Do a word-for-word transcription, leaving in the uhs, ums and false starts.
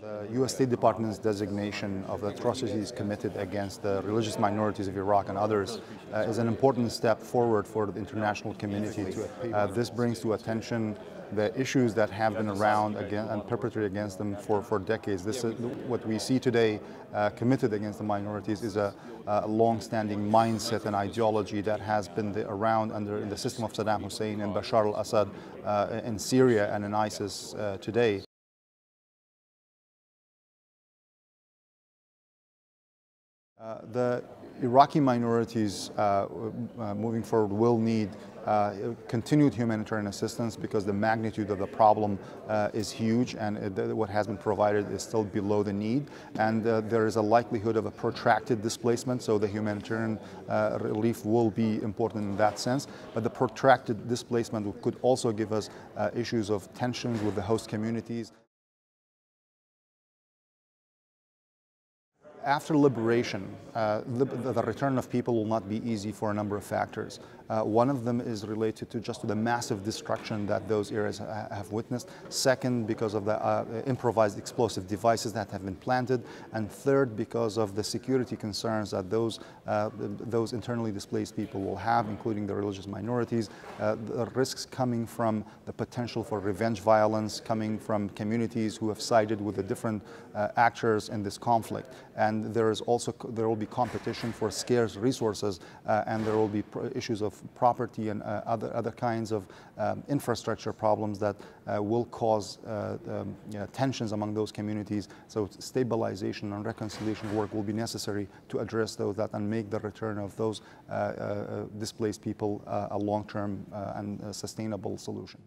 The U S State Department's designation of atrocities committed against the religious minorities of Iraq and others uh, is an important step forward for the international community. Uh, this brings to attention the issues that have been around again and perpetrated against them for, for decades. This is what we see today uh, committed against the minorities is a, a long-standing mindset and ideology that has been the, around under in the system of Saddam Hussein and Bashar al-Assad uh, in Syria and in ISIS uh, today. Uh, the Iraqi minorities uh, uh, moving forward will need uh, continued humanitarian assistance because the magnitude of the problem uh, is huge, and it, what has been provided is still below the need, and uh, there is a likelihood of a protracted displacement, so the humanitarian uh, relief will be important in that sense. But the protracted displacement could also give us uh, issues of tensions with the host communities. After liberation, uh, the, the return of people will not be easy for a number of factors. Uh, one of them is related to just the massive destruction that those areas ha have witnessed. Second, because of the uh, improvised explosive devices that have been planted. And third, because of the security concerns that those, uh, those internally displaced people will have, including the religious minorities. Uh, the risks coming from the potential for revenge violence, coming from communities who have sided with the different uh, actors in this conflict. And And there is also there will be competition for scarce resources, uh, and there will be pr issues of property and uh, other other kinds of um, infrastructure problems that uh, will cause uh, um, you know, tensions among those communities. So stabilization and reconciliation work will be necessary to address those that and make the return of those uh, uh, displaced people uh, a long-term uh, and uh, sustainable solution.